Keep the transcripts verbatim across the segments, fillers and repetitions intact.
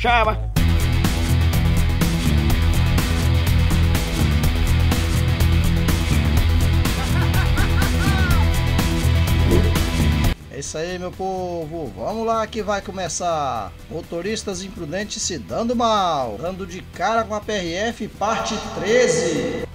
Chava. É isso aí, meu povo, vamos lá que vai começar. Motoristas imprudentes se dando mal, dando de cara com a P R F, parte treze.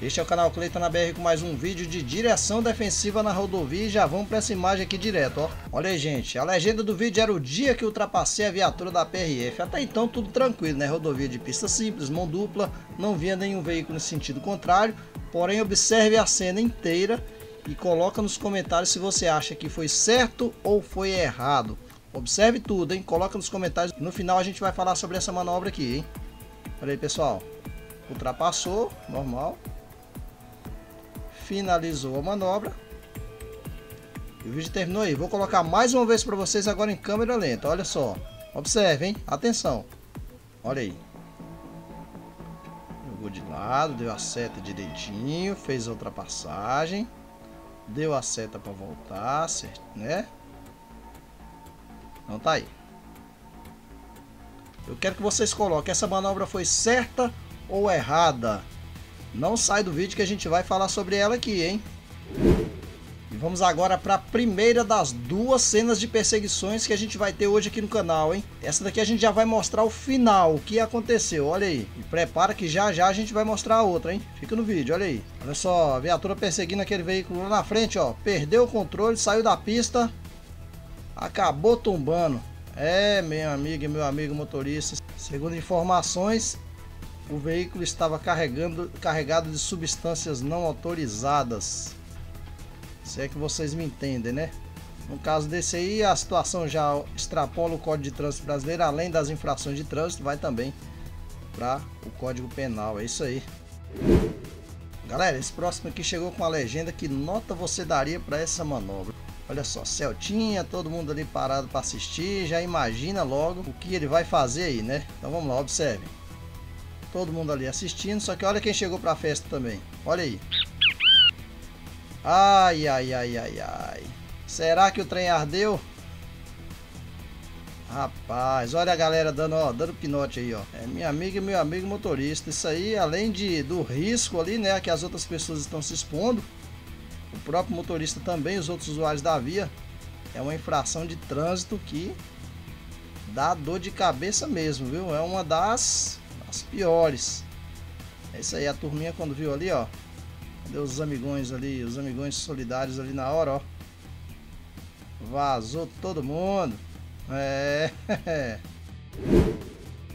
Este é o canal Cleiton na B R com mais um vídeo de direção defensiva na rodovia e já vamos para essa imagem aqui direto, ó. Olha aí, gente, a legenda do vídeo era o dia que ultrapassei a viatura da P R F. Até então tudo tranquilo, né? Rodovia de pista simples, mão dupla, não vinha nenhum veículo no sentido contrário. Porém, observe a cena inteira e coloca nos comentários se você acha que foi certo ou foi errado. Observe tudo, hein? Coloca nos comentários. No final a gente vai falar sobre essa manobra aqui, hein? Olha aí, pessoal. Ultrapassou, normal. Finalizou a manobra. E o vídeo terminou aí. Vou colocar mais uma vez para vocês agora em câmera lenta. Olha só. Observem, atenção. Olha aí. Jogou de lado, deu a seta direitinho, fez a ultrapassagem. Deu a seta para voltar, certo, né? Então tá aí. Eu quero que vocês coloquem essa manobra foi certa ou errada. Não sai do vídeo que a gente vai falar sobre ela aqui, hein? E vamos agora para a primeira das duas cenas de perseguições que a gente vai ter hoje aqui no canal, hein? Essa daqui a gente já vai mostrar o final, o que aconteceu, olha aí. E prepara que já já a gente vai mostrar a outra, hein? Fica no vídeo, olha aí. Olha só, a viatura perseguindo aquele veículo lá na frente, ó. Perdeu o controle, saiu da pista, acabou tombando. É, minha amiga e meu amigo motorista, segundo informações, o veículo estava carregando, carregado de substâncias não autorizadas. Se é que vocês me entendem, né? No caso desse aí, a situação já extrapola o Código de Trânsito Brasileiro. Além das infrações de trânsito, vai também para o Código Penal. É isso aí. Galera, esse próximo aqui chegou com a legenda: que nota você daria para essa manobra? Olha só, Celtinha, todo mundo ali parado para assistir. Já imagina logo o que ele vai fazer aí, né? Então vamos lá, observe. Todo mundo ali assistindo, só que olha quem chegou para a festa também. Olha aí. Ai, ai, ai, ai, ai. Será que o trem ardeu? Rapaz, olha a galera dando, ó, dando pinote aí, ó. É minha amiga e meu amigo motorista. Isso aí, além de, do risco ali, né, que as outras pessoas estão se expondo, o próprio motorista também, os outros usuários da via, é uma infração de trânsito que dá dor de cabeça mesmo, viu? É uma das, das piores. É isso aí, a turminha quando viu ali, ó. Deu os amigões ali, os amigões solidários ali na hora, ó. Vazou todo mundo. É.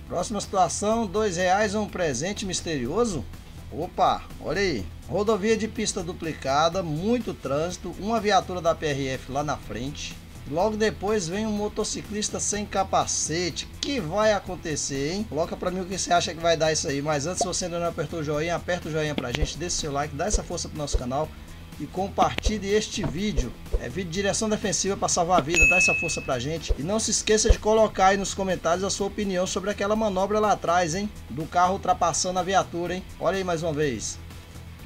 Próxima situação, dois reais um presente misterioso? Opa, olha aí. Rodovia de pista duplicada, muito trânsito, uma viatura da P R F lá na frente. Logo depois vem um motociclista sem capacete. Que vai acontecer, hein? Coloca pra mim o que você acha que vai dar isso aí. Mas antes, se você ainda não apertou o joinha, aperta o joinha pra gente, deixa o seu like, dá essa força pro nosso canal e compartilhe este vídeo. É vídeo de direção defensiva pra salvar a vida, dá essa força pra gente. E não se esqueça de colocar aí nos comentários a sua opinião sobre aquela manobra lá atrás, hein? Do carro ultrapassando a viatura, hein? Olha aí mais uma vez.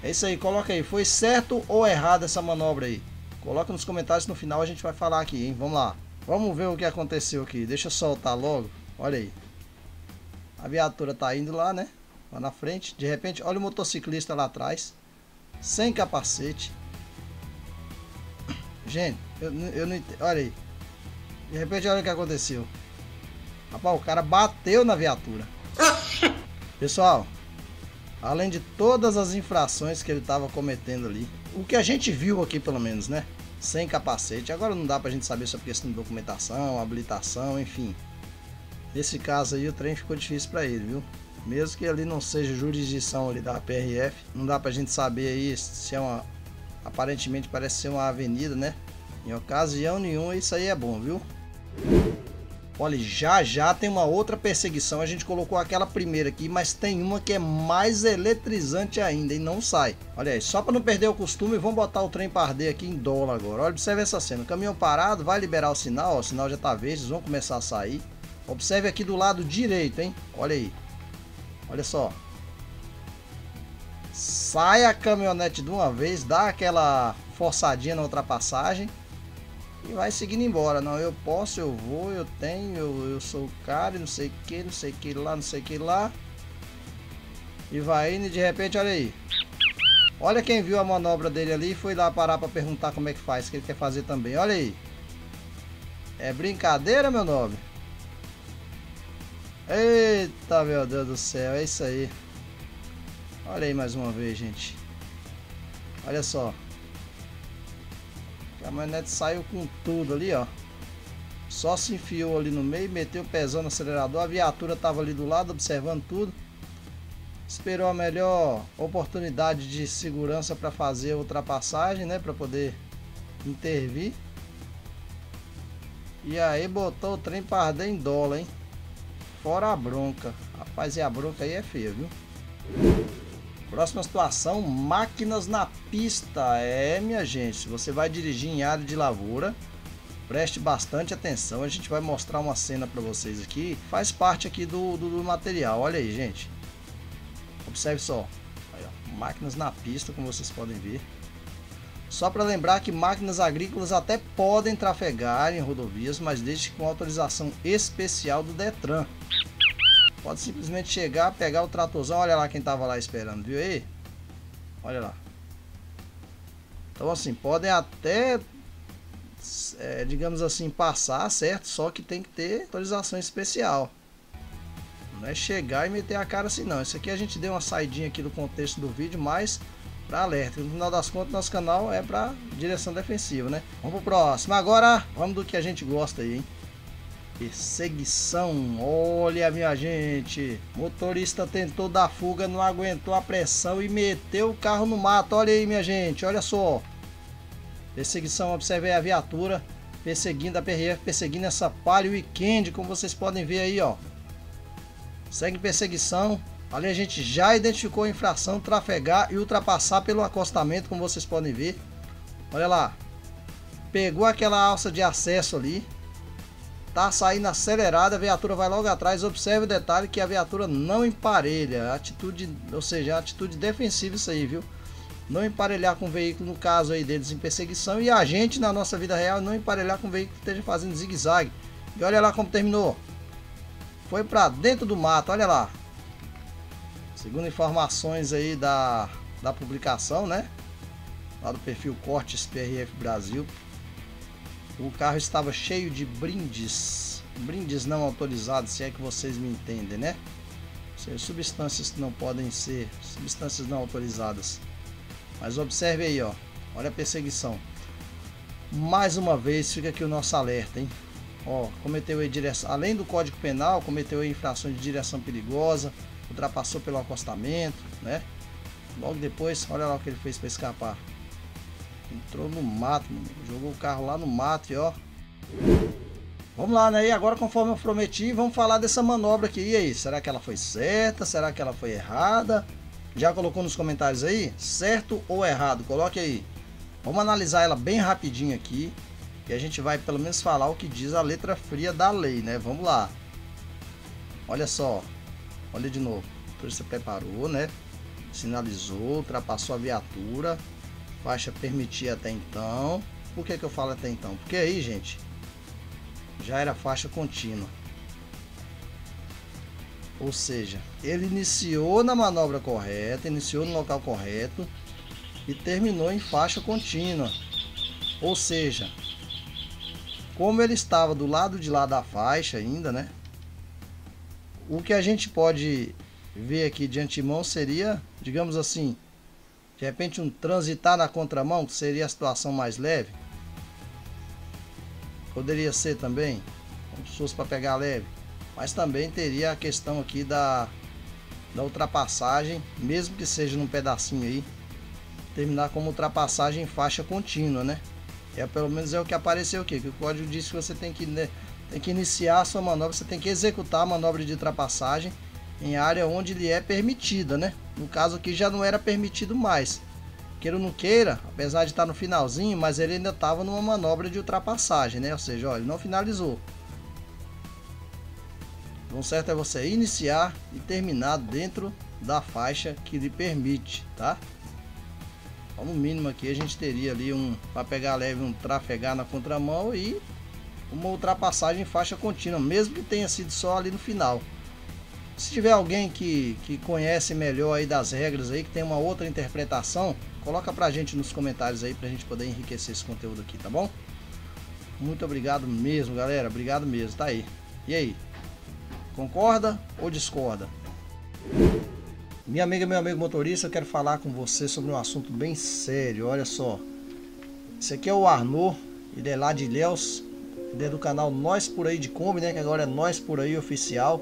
É isso aí, coloca aí. Foi certo ou errado essa manobra aí? Coloca nos comentários, no final a gente vai falar aqui, hein? Vamos lá. Vamos ver o que aconteceu aqui. Deixa eu soltar logo. Olha aí. A viatura tá indo lá, né? Lá na frente. De repente, olha o motociclista lá atrás. Sem capacete. Gente, eu, eu não entendo. Olha aí. De repente, olha o que aconteceu. Rapaz, o cara bateu na viatura. Pessoal, além de todas as infrações que ele tava cometendo ali, o que a gente viu aqui pelo menos, né? Sem capacete. Agora não dá pra gente saber sobre questão de documentação, habilitação, enfim. Nesse caso aí o trem ficou difícil pra ele, viu? Mesmo que ali não seja jurisdição ali da P R F, não dá pra gente saber aí se é uma... Aparentemente parece ser uma avenida, né? Em ocasião nenhuma isso aí é bom, viu? Olha, já já tem uma outra perseguição. A gente colocou aquela primeira aqui, mas tem uma que é mais eletrizante ainda e não sai. Olha aí, só para não perder o costume, vamos botar o trem para arder aqui em dólar agora. Olha, observe essa cena. Caminhão parado, vai liberar o sinal, ó, o sinal já está verde, eles vão começar a sair. Observe aqui do lado direito, hein? Olha aí. Olha só. Sai a caminhonete de uma vez, dá aquela forçadinha na ultrapassagem. e vai seguindo embora. Não, eu posso, eu vou, eu tenho, eu, eu sou o cara, não sei que, não sei que lá, não sei que lá. E vai indo e de repente, olha aí. Olha quem viu a manobra dele ali e foi lá parar para perguntar como é que faz, que ele quer fazer também. Olha aí. É brincadeira, meu nobre? Eita, meu Deus do céu, é isso aí. Olha aí mais uma vez, gente. Olha só. A caminhonete saiu com tudo ali, ó. Só se enfiou ali no meio, meteu o pezão no acelerador. A viatura tava ali do lado, observando tudo. Esperou a melhor oportunidade de segurança para fazer a ultrapassagem, né? Para poder intervir. E aí botou o trem para arder em dólar, hein? Fora a bronca. Rapaz, e a bronca aí é feia, viu? Próxima situação, máquinas na pista. É, minha gente, se você vai dirigir em área de lavoura, preste bastante atenção. A gente vai mostrar uma cena para vocês aqui. Faz parte aqui do, do, do material. Olha aí, gente. Observe só. Aí, ó, máquinas na pista, como vocês podem ver. Só para lembrar que máquinas agrícolas até podem trafegar em rodovias, mas desde que com autorização especial do DETRAN. Pode simplesmente chegar, pegar o tratorzão. Olha lá quem estava lá esperando, viu aí? Olha lá. Então assim, podem até, é, digamos assim, passar, certo? Só que tem que ter autorização especial. Não é chegar e meter a cara assim não. Isso aqui a gente deu uma saidinha aqui do contexto do vídeo, mas... para alerta, no final das contas nosso canal é para direção defensiva, né? Vamos pro próximo, agora vamos do que a gente gosta aí, hein? Perseguição, olha minha gente, motorista tentou dar fuga, não aguentou a pressão e meteu o carro no mato, olha aí minha gente, olha só. Perseguição, observe aí a viatura perseguindo a P R F, perseguindo essa Palio Weekend, como vocês podem ver aí, ó. Segue perseguição. Ali a gente já identificou a infração, trafegar e ultrapassar pelo acostamento, como vocês podem ver. Olha lá. Pegou aquela alça de acesso ali. Tá saindo acelerada, a viatura vai logo atrás. Observe o detalhe que a viatura não emparelha. Atitude, ou seja, atitude defensiva isso aí, viu? Não emparelhar com o veículo, no caso aí deles em perseguição. E a gente, na nossa vida real, não emparelhar com o veículo que esteja fazendo zigue-zague. E olha lá como terminou. Foi pra dentro do mato, olha lá. Segundo informações aí da, da publicação, né? Lá do perfil Cortes P R F Brasil. O carro estava cheio de brindes. Brindes não autorizados, se é que vocês me entendem, né? Ou seja, substâncias que não podem ser. Substâncias não autorizadas. Mas observe aí, ó. Olha a perseguição. Mais uma vez fica aqui o nosso alerta, hein? Ó, cometeu aí direção. Além do Código Penal, cometeu aí infração de direção perigosa. Ultrapassou pelo acostamento, né? Logo depois, olha lá o que ele fez para escapar. Entrou no mato, meu amigo. Jogou o carro lá no mato e ó. Vamos lá, né? E agora, conforme eu prometi, vamos falar dessa manobra aqui. E aí, será que ela foi certa? Será que ela foi errada? Já colocou nos comentários aí? Certo ou errado? Coloque aí. Vamos analisar ela bem rapidinho aqui. E a gente vai pelo menos falar o que diz a letra fria da lei, né? Vamos lá. Olha só. Olha de novo, o motorista preparou, né? Sinalizou, ultrapassou a viatura. Faixa permitia até então. Por que que eu falo até então? Porque aí, gente, já era faixa contínua. Ou seja, ele iniciou na manobra correta, iniciou no local correto e terminou em faixa contínua. Ou seja, como ele estava do lado de lá da faixa ainda, né? O que a gente pode ver aqui de antemão seria, digamos assim, de repente um transitar na contramão, que seria a situação mais leve. Poderia ser também, como se fosse para pegar leve. Mas também teria a questão aqui da, da ultrapassagem, mesmo que seja num pedacinho aí, terminar como ultrapassagem em faixa contínua, né? É, pelo menos é o que apareceu aqui, que o código diz que você tem que... né, tem que iniciar a sua manobra, você tem que executar a manobra de ultrapassagem em área onde lhe é permitida, né? No caso aqui já não era permitido mais. Queira ou não queira, apesar de estar no finalzinho, mas ele ainda estava numa manobra de ultrapassagem, né? Ou seja, ó, ele não finalizou. Então, certo é você iniciar e terminar dentro da faixa que lhe permite, tá? Então, no mínimo aqui a gente teria ali um, para pegar leve, um trafegar na contramão e uma ultrapassagem em faixa contínua, mesmo que tenha sido só ali no final. Se tiver alguém que, que conhece melhor aí das regras aí, que tem uma outra interpretação, coloca pra gente nos comentários aí pra gente poder enriquecer esse conteúdo aqui, tá bom? Muito obrigado mesmo, galera. Obrigado mesmo, tá aí. E aí? Concorda ou discorda? Minha amiga, meu amigo motorista, eu quero falar com você sobre um assunto bem sério, olha só. Esse aqui é o Arnou, ele é lá de Ilhéus, ele é do canal Nós Por Aí de Kombi, né? Que agora é Nós Por Aí Oficial.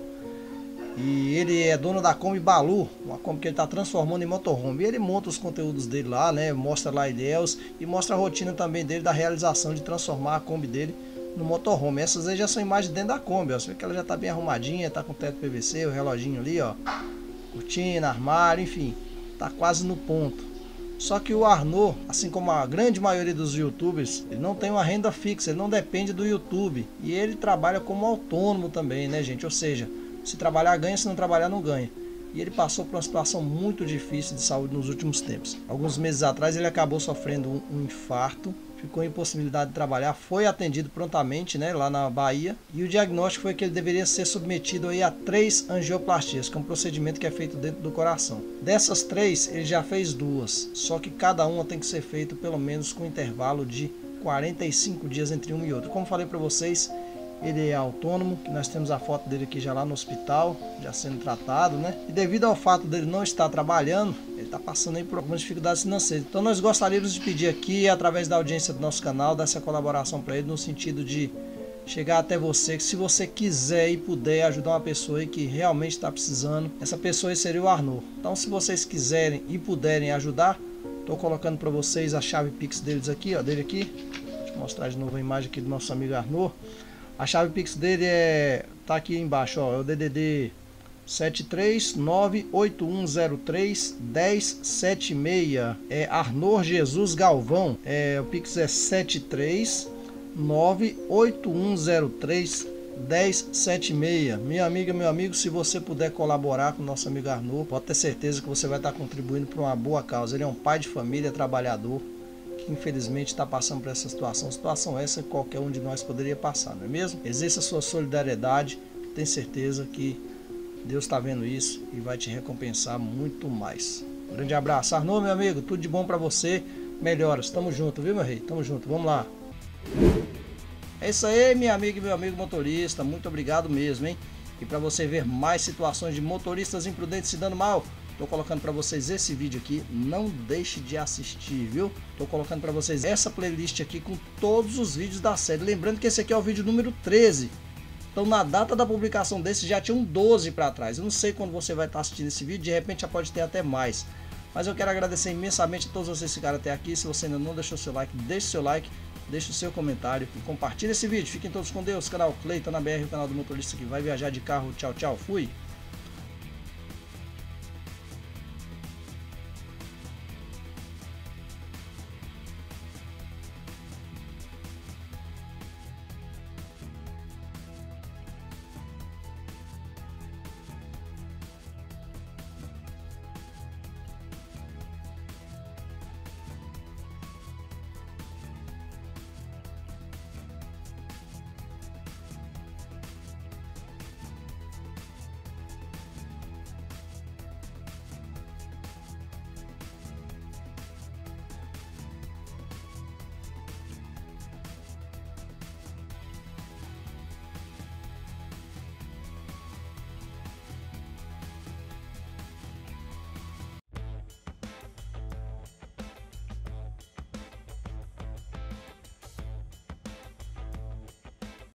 E ele é dono da Kombi Balu, uma Kombi que ele está transformando em motorhome. E ele monta os conteúdos dele lá, né? Mostra lá Ilhéus e mostra a rotina também dele da realização de transformar a Kombi dele no motorhome. Essas aí já são imagens dentro da Kombi, ó. Você vê que ela já está bem arrumadinha, está com o teto P V C, o reloginho ali, ó. Cortina, armário, enfim, tá quase no ponto. Só que o Arnou, assim como a grande maioria dos youtubers, ele não tem uma renda fixa, ele não depende do YouTube. E ele trabalha como autônomo também, né, gente? Ou seja, se trabalhar ganha, se não trabalhar não ganha. E ele passou por uma situação muito difícil de saúde nos últimos tempos. Alguns meses atrás ele acabou sofrendo um, um infarto, ficou impossibilidade de trabalhar, foi atendido prontamente, né, lá na Bahia. E o diagnóstico foi que ele deveria ser submetido aí a três angioplastias, que é um procedimento que é feito dentro do coração. Dessas três, ele já fez duas, só que cada uma tem que ser feita pelo menos com um intervalo de quarenta e cinco dias entre um e outro. Como falei para vocês, ele é autônomo, que nós temos a foto dele aqui já lá no hospital, já sendo tratado, né? E devido ao fato dele não estar trabalhando, ele está passando aí por algumas dificuldades financeiras. Então nós gostaríamos de pedir aqui, através da audiência do nosso canal, dessa colaboração para ele, no sentido de chegar até você, que se você quiser e puder ajudar uma pessoa aí que realmente está precisando, essa pessoa aí seria o Arnou. Então se vocês quiserem e puderem ajudar, estou colocando para vocês a chave Pix deles aqui, ó, dele aqui. Deixa eu mostrar de novo a imagem aqui do nosso amigo Arnou. A chave Pix dele é, tá aqui embaixo, ó, é o D D D sete três nove oito um zero três um zero sete seis, é Arnou Jesus Galvão, é, o Pix é sete três nove oito um zero três um zero sete seis. Minha amiga, meu amigo, se você puder colaborar com o nosso amigo Arnou, pode ter certeza que você vai estar contribuindo para uma boa causa. Ele é um pai de família, trabalhador, infelizmente está passando por essa situação, situação essa que qualquer um de nós poderia passar, não é mesmo? Exerça a sua solidariedade, tenho certeza que Deus está vendo isso e vai te recompensar muito mais. Um grande abraço, Arnou, meu amigo, tudo de bom para você, melhoras, tamo junto, viu, meu rei? Tamo junto, vamos lá. É isso aí, minha amiga e meu amigo motorista, muito obrigado mesmo, hein? E para você ver mais situações de motoristas imprudentes se dando mal, tô colocando para vocês esse vídeo aqui, não deixe de assistir, viu? Tô colocando para vocês essa playlist aqui com todos os vídeos da série. Lembrando que esse aqui é o vídeo número treze. Então na data da publicação desse já tinha um doze para trás. Eu não sei quando você vai estar assistindo esse vídeo, de repente já pode ter até mais. Mas eu quero agradecer imensamente a todos vocês que ficaram até aqui. Se você ainda não deixou seu like, deixe seu like, deixe o seu comentário e compartilhe esse vídeo. Fiquem todos com Deus. Canal Cleiton na B R, o canal do motorista que vai viajar de carro. Tchau, tchau. Fui!